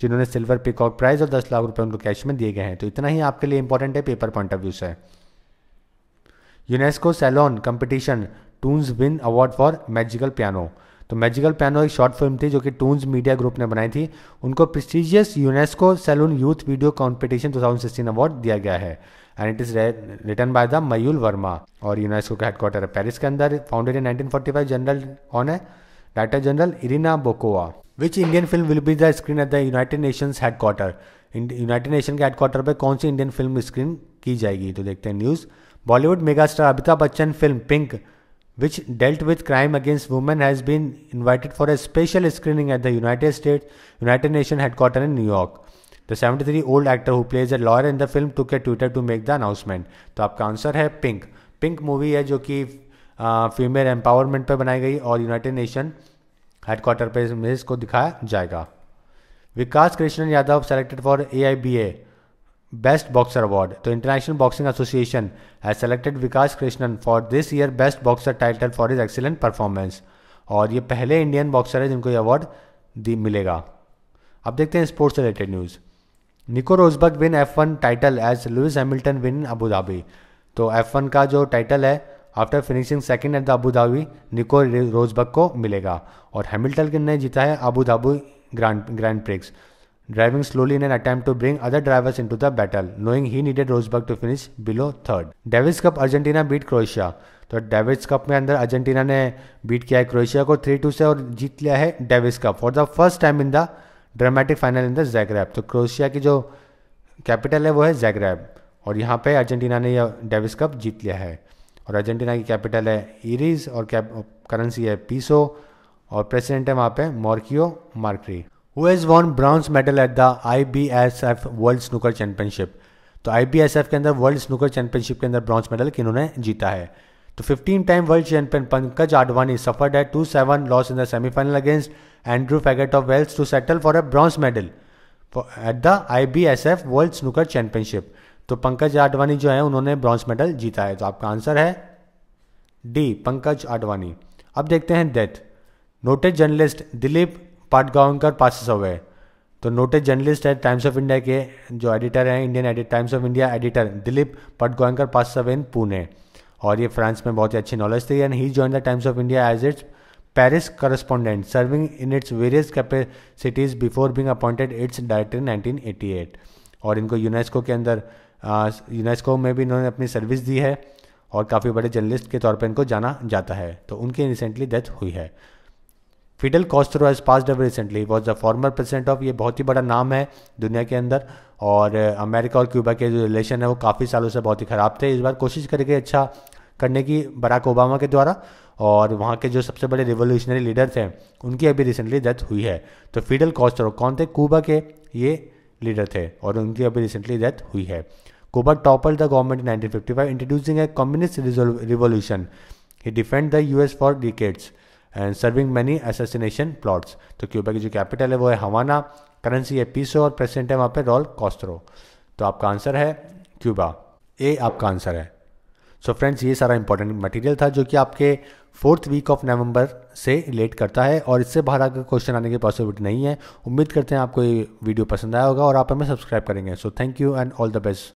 जिन्होंने सिल्वर पिकॉक प्राइज और दस लाख रुपए उनको कैश में दिए गए हैं. तो इतना ही आपके लिए इंपॉर्टेंट है पेपर पॉइंट ऑफ व्यू से. UNESCO salon competition toons win award for magical piano. तो मैजिकल पियानो एक शॉर्ट फिल्म थी जो कि टून्स मीडिया ग्रुप ने बनाई थी. उनको prestigious UNESCO salon youth video competition दो हज़ार सोलह अवार्ड दिया गया है and it is written by the Mayul Verma. और यूनेस्को का हेडक्वार्टर है पेरिस के अंदर. Founded in nineteen forty five. General कौन है? Director general Irina Bokova. Which Indian film will be the screen at the United Nations headquarter. United Nation के हेडक्वार्टर पर कौन सी इंडियन फिल्म स्क्रीन की जाएगी? तो देखते हैं news. Bollywood megastar Amitabh Bachchan film Pink which dealt with crime against women has been invited for a special screening at the United States United Nations headquarters in New York. The seventy-three-year-old actor who plays a lawyer in the film took a Twitter to make the announcement. तो आपका आंसर है पिंक. पिंक मूवी है जो कि फीमेल एम्पावरमेंट पर बनाई गई और यूनाइटेड नेशन हेडक्वार्टर पर इसको दिखाया जाएगा. Vikas Krishnan Yadav selected for A I B A best boxer award. तो international boxing association has selected Vikas Krishnan for this year best boxer title for is excellent performance. और ये पहले इंडियन बॉक्सर है जिनको ये अवार्ड दी मिलेगा. अब देखते हैं sports related news. Nico Rosberg win F one title as Lewis Hamilton win in Abu Dhabi. तो एफ वन का जो टाइटल है after finishing second at the Abu Dhabi Nico Rosberg को मिलेगा. और हैमिल्टन ने जीता है Abu Dhabi grand grand prix. Driving slowly in an attempt to bring other drivers into the battle, knowing he needed Rosberg to finish below third. Davis Cup Argentina beat Croatia. तो डेविस कप में अंदर अर्जेंटीना ने बीट किया है क्रोएशिया को थ्री टू से और जीत लिया है Davis Cup for the first time in the dramatic final in the Zagreb. तो क्रोएशिया की जो कैपिटल है वो है ज़ैग्रेब और यहाँ पे अर्जेंटीना ने यह डेविस कप जीत लिया है. और अर्जेंटीना की कैपिटल है इरीज और करेंसी है पीसो और प्रेसिडेंट है वहाँ पे मॉर्कियो मार्क्री. Who has won bronze medal at the I B S F World Snooker Championship? तो I B S F के अंदर वर्ल्ड स्नूकर चैंपियनशिप के अंदर ब्रॉन्ज मेडल किन्होंने जीता है? तो fifteen time world champion Pankaj Advani suffered है two seven loss in the semifinal against Andrew Pagett of Wales to settle for a bronze medal at the I B S F world snooker championship. तो पंकज आडवाणी जो है उन्होंने ब्रॉन्ज मेडल जीता है. तो आपका आंसर है डी पंकज आडवाणी. अब देखते हैं death. Noted journalist Dilip Padgaonkar passes away. तो नोटेड जर्नलिस्ट है टाइम्स ऑफ इंडिया के जो एडिटर हैं Indian edit Times of India editor Dilip Padgaonkar passes away in Pune. और ये फ्रांस में बहुत ही अच्छी नॉलेज थी and he join the Times of India as its Paris correspondent serving in its various capacities before being appointed its director in nineteen eighty eight. और इनको यूनेस्को के अंदर यूनेस्को में भी इन्होंने अपनी सर्विस दी है और काफ़ी बड़े जर्नलिस्ट के तौर पर इनको जाना जाता है. तो उनकी रिसेंटली डेथ हुई है. Fidel Castro has passed away recently. Was the former president of, ये बहुत ही बड़ा नाम है दुनिया के अंदर और अमेरिका और क्यूबा के जो रिलेशन है वो काफ़ी सालों से बहुत ही ख़राब थे. इस बार कोशिश करके अच्छा करने की बराक ओबामा के द्वारा और वहाँ के जो सबसे बड़े रिवोल्यूशनरी लीडर थे उनकी अभी रिसेंटली डेथ हुई है. तो फिडेल कॉस्ट्रो कौन थे? क्यूबा के ये लीडर थे और उनकी अभी रिसेंटली डेथ हुई है. Cuba topple the government in nineteen fifty five introducing a communist revolution. He defend the U S for decades and serving many assassination plots. तो क्यूबा की जो कैपिटल है वो है हवाना, करेंसी है पीसो और प्रेसिडेंट है वहाँ पे रॉल कॉस्ट्रो. तो आपका आंसर है क्यूबा, ए आपका आंसर है. सो so फ्रेंड्स, ये सारा इंपॉर्टेंट मटेरियल था जो कि आपके फोर्थ वीक ऑफ नवंबर से रिलेट करता है और इससे बाहर आकर क्वेश्चन आने की पॉसिबिलिटी नहीं है. उम्मीद करते हैं आपको ये वीडियो पसंद आया होगा और आप हमें सब्सक्राइब करेंगे. So thank you and all the best.